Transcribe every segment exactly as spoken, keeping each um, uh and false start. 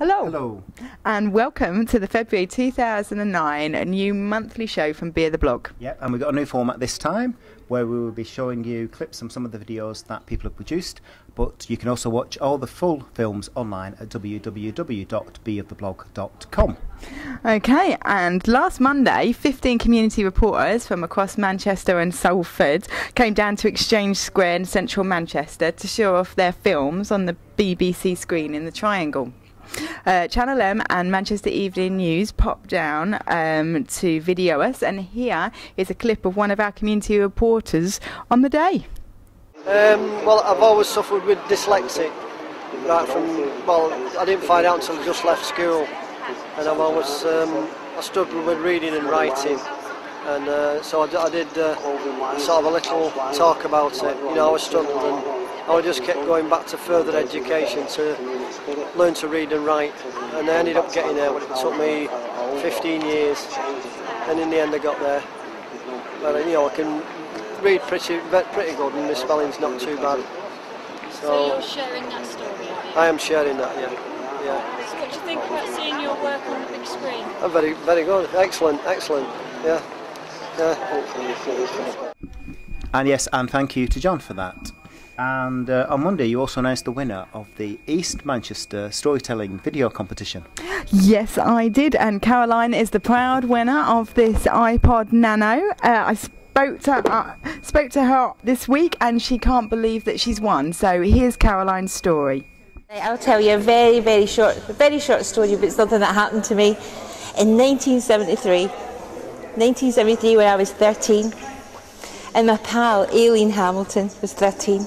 Hello. Hello. And welcome to the February two thousand nine new monthly show from B of the Blog. Yep, and we've got a new format this time where we will be showing you clips from some of the videos that people have produced, but you can also watch all the full films online at w w w dot b of the blog dot com. Okay, and last Monday, fifteen community reporters from across Manchester and Salford came down to Exchange Square in central Manchester to show off their films on the B B C screen in the Triangle. Uh, Channel M and Manchester Evening News popped down um, to video us, and here is a clip of one of our community reporters on the day. Um, well, I've always suffered with dyslexic, right from, well, I didn't find out until I just left school, and I've always, um, I struggled with reading and writing, and uh, so I, I did uh, sort of a little talk about it, you know, I was struggling. I just kept going back to further education to learn to read and write, and I ended up getting there, but it took me fifteen years, and in the end I got there. But you know, I can read pretty pretty good and the spelling's not too bad. So, so you're sharing that story, are you? I am sharing that, yeah. yeah. So what do you think about seeing your work on the big screen? Oh, very, very good. Excellent, excellent. Yeah. yeah. And yes, and thank you to John for that. And uh, on Monday you also announced the winner of the East Manchester Storytelling Video Competition. Yes, I did, and Caroline is the proud winner of this iPod Nano. Uh, I spoke to, uh, spoke to her this week and she can't believe that she's won, so here's Caroline's story. I'll tell you a very, very short, very short story, but it's something that happened to me in nineteen seventy-three. nineteen seventy-three, when I was thirteen, and my pal Aileen Hamilton was thirteen.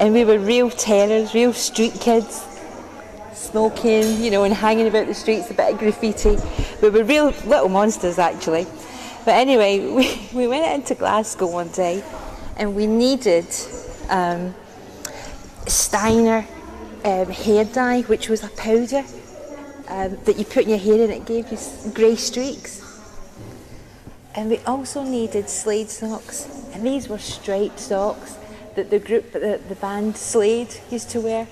And we were real terrors, real street kids, smoking, you know, and hanging about the streets, a bit of graffiti. We were real little monsters, actually. But anyway, we, we went into Glasgow one day, and we needed um, Steiner um, hair dye, which was a powder um, that you put in your hair and it gave you grey streaks. And we also needed Slade socks, and these were striped socks that the group, the, the band Slade used to wear.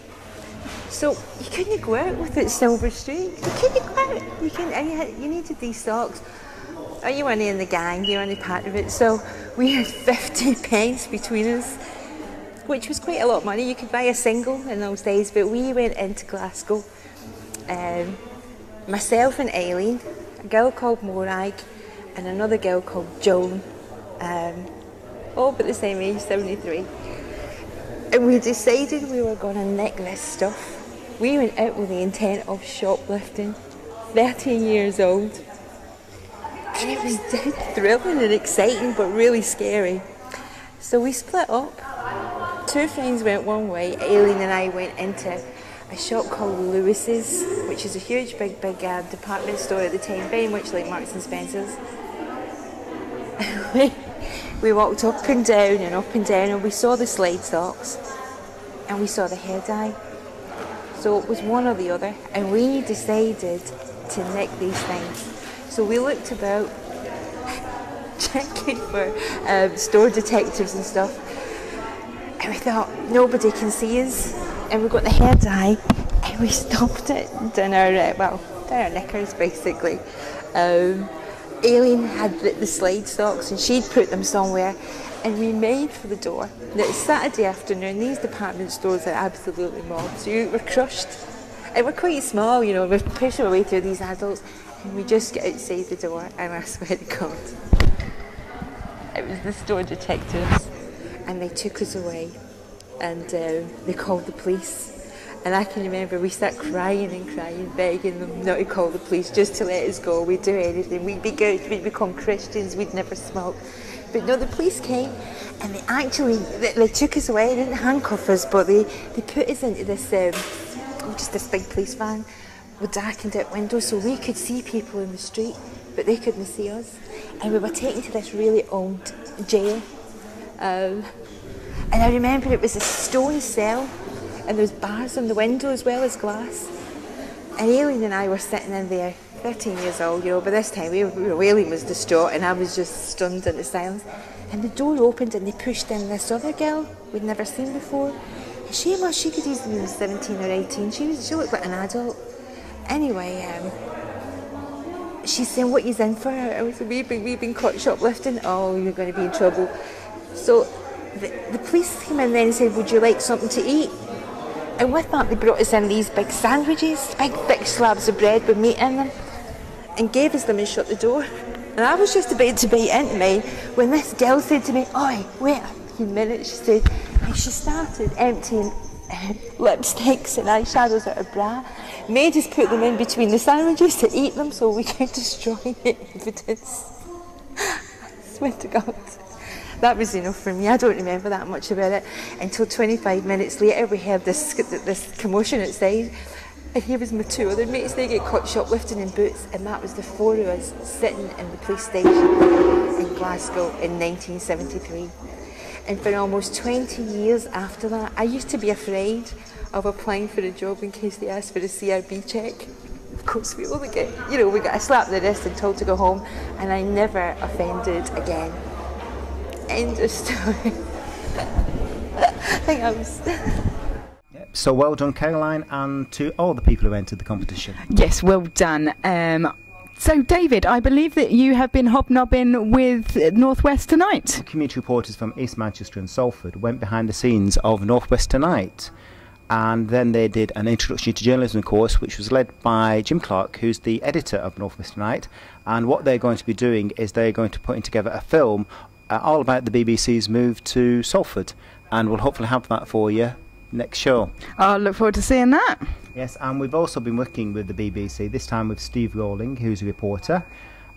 So you couldn't go out without silver streaks. You couldn't go out. You couldn't, and you, had, you needed these socks. Are you only in the gang? You're only part of it. So we had fifty pence between us, which was quite a lot of money. You could buy a single in those days, but we went into Glasgow. Um, myself and Aileen, a girl called Morag, and another girl called Joan. Um, all but the same age, seventy-three. And we decided we were going to nick this stuff. We went out with the intent of shoplifting, thirteen years old. And it was dead thrilling and exciting, but really scary. So we split up. Two friends went one way. Aileen and I went into a shop called Lewis's, which is a huge, big, big uh, department store at the time, very much like Marks and Spencer's. We walked up and down and up and down, and we saw the Slade socks and we saw the hair dye. So it was one or the other, and we decided to nick these things. So we looked about, checking for um, store detectives and stuff, and we thought, nobody can see us. And we got the hair dye and we stopped it down our, uh, well, down our knickers basically. Um, Aileen had the, the Slade socks and she'd put them somewhere, and we made for the door. Now, it's Saturday afternoon, these department stores are absolutely mobbed, so you were crushed. And we're quite small, you know, we're pushing our way through these adults, and we just get outside the door, and I swear to God, it was the store detectives. And they took us away, and um, they called the police. And I can remember we sat crying and crying, begging them not to call the police, just to let us go. We'd do anything. We'd be good. We'd become Christians. We'd never smoke. But no, the police came, and they actually they, they took us away. They didn't handcuff us, but they, they put us into this um, just this big police van with darkened out windows, so we could see people in the street, but they couldn't see us. And we were taken to this really old jail. Um, and I remember it was a stone cell. And there's bars on the window as well as glass. And Aileen and I were sitting in there, thirteen years old, you know, by this time we were, Aileen was distraught and I was just stunned into silence. And the door opened and they pushed in this other girl we'd never seen before. And she, well, she could easily be seventeen or eighteen, she, was, she looked like an adult. Anyway, um, she's saying, what are you in for? I said, we've been, we've been caught shoplifting. Oh, you're going to be in trouble. So the, the police came in then and said, would you like something to eat? And with that, they brought us in these big sandwiches, big, big slabs of bread with meat in them, and gave us them and shut the door. And I was just about to bite into me when this girl said to me, oi, wait a few minutes, she said, and she started emptying uh, lipsticks and eyeshadows out of bra, made us put them in between the sandwiches to eat them so we could destroy the evidence. I swear to God. That was enough for me. I don't remember that much about it until twenty-five minutes later we heard this, this commotion outside. And here was my two other mates, they get caught shoplifting in boots, and that was the four of us sitting in the police station in Glasgow in nineteen seventy-three. And for almost twenty years after that, I used to be afraid of applying for a job in case they asked for a C R B check. Of course, we only get, you know, we got a slap in the wrist and told to go home, and I never offended again. End of story. I think I was... So well done, Caroline, and to all the people who entered the competition. Yes, well done. Um, so, David, I believe that you have been hobnobbing with Northwest Tonight. Community reporters from East Manchester and Salford went behind the scenes of Northwest Tonight, and then they did an introduction to journalism course, which was led by Jim Clark, who's the editor of Northwest Tonight. And what they're going to be doing is they're going to put together a film uh, all about the B B C's move to Salford, and we'll hopefully have that for you next show. I look forward to seeing that. Yes, and we've also been working with the B B C, this time with Steve Rowling, who's a reporter,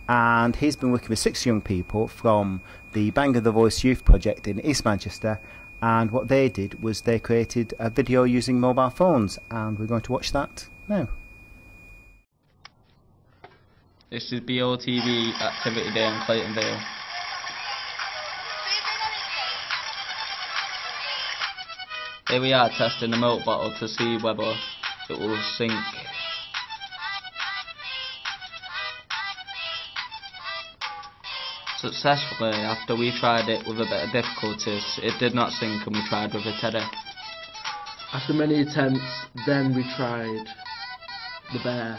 and he's been working with six young people from the Bang of the Voice Youth Project in East Manchester, and what they did was they created a video using mobile phones, and we're going to watch that now. This is B O T V Activity Day in Clayton Vale. Here we are testing the milk bottle to see whether it will sink. Successfully, after we tried it with a bit of difficulties, it did not sink, and we tried with a teddy. After many attempts, then we tried the bear.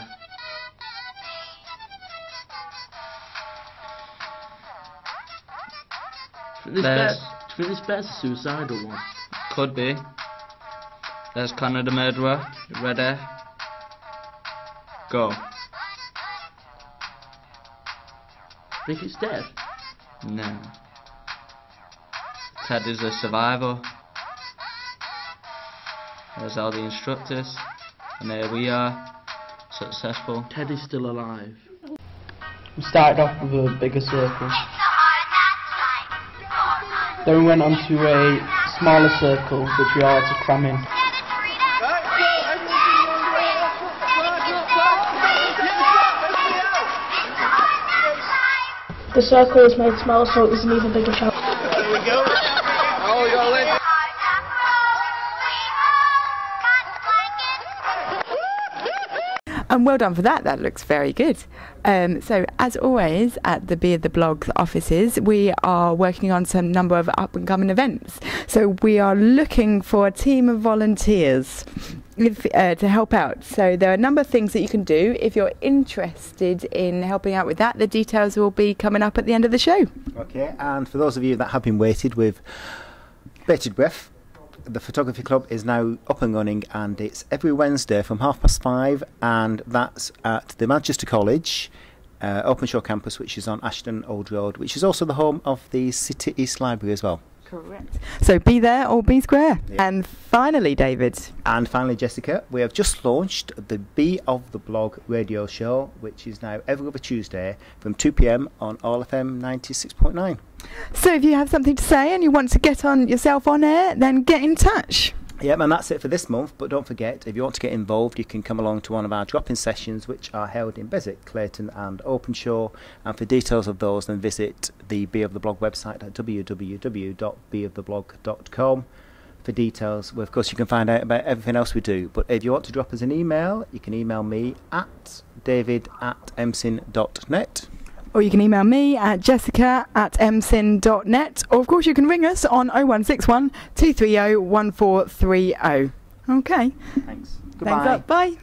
Do you think this bear's a suicidal one? Could be. There's Connor the murderer. Ready? Go. Think it's dead? No. Ted is a survivor. There's all the instructors. And there we are. Successful. Ted is still alive. We started off with a bigger circle. Then we went on to a smaller circle which we all had to cram in. The circle is made smaller, so it's an even bigger shot. There we go. Oh, y'all in. And well done for that, that looks very good. Um, so as always at the B of the Blog offices, we are working on some number of up and coming events. So we are looking for a team of volunteers if, uh, to help out. So there are a number of things that you can do. If you're interested in helping out with that, the details will be coming up at the end of the show. Okay, and for those of you that have been waited with bated breath, the Photography Club is now up and running, and it's every Wednesday from half past five, and that's at the Manchester College uh, Openshaw campus, which is on Ashton Old Road, which is also the home of the City East Library as well. Correct. So be there or be square. Yeah. And finally, David. And finally, Jessica, we have just launched the B of the Blog radio show, which is now every other Tuesday from two p m on All F M ninety-six point nine. So if you have something to say and you want to get on yourself on air, then get in touch. Yep, and that's it for this month, but don't forget, if you want to get involved, you can come along to one of our drop-in sessions, which are held in Beswick, Clayton and Openshaw, and for details of those, then visit the B of the Blog website at w w w dot b of the blog dot com for details, where, of course, you can find out about everything else we do. But if you want to drop us an email, you can email me at david at emsin dot net. Or you can email me at jessica at emsin dot net. Or, of course, you can ring us on oh one six one, two three oh, one four three oh. Okay. Thanks. Goodbye. Thanks. Bye.